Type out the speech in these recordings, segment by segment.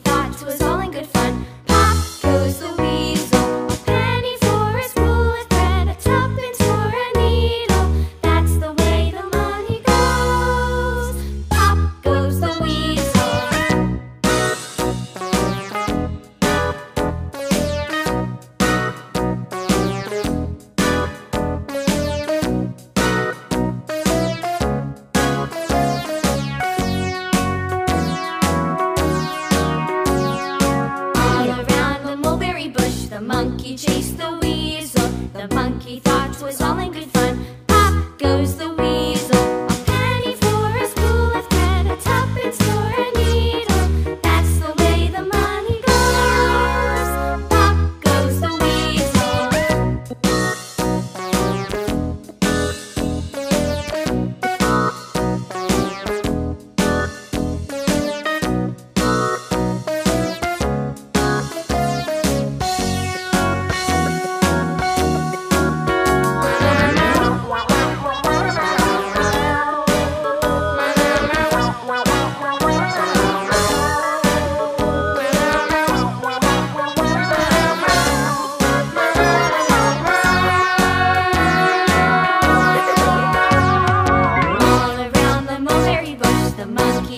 Porky thought it was all in good fun. Pop goes the weasel, a penny for a spool of thread, a tuppence for a needle, that's the way the money goes. Pop goes the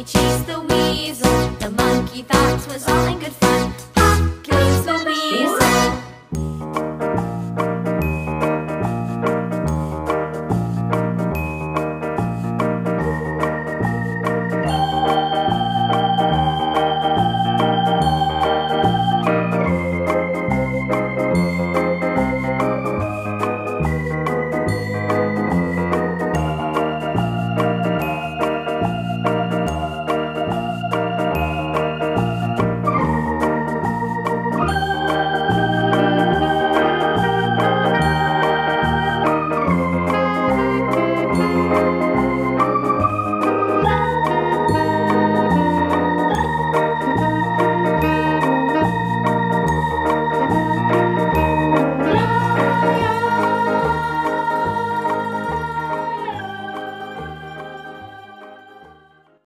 Chase the wind.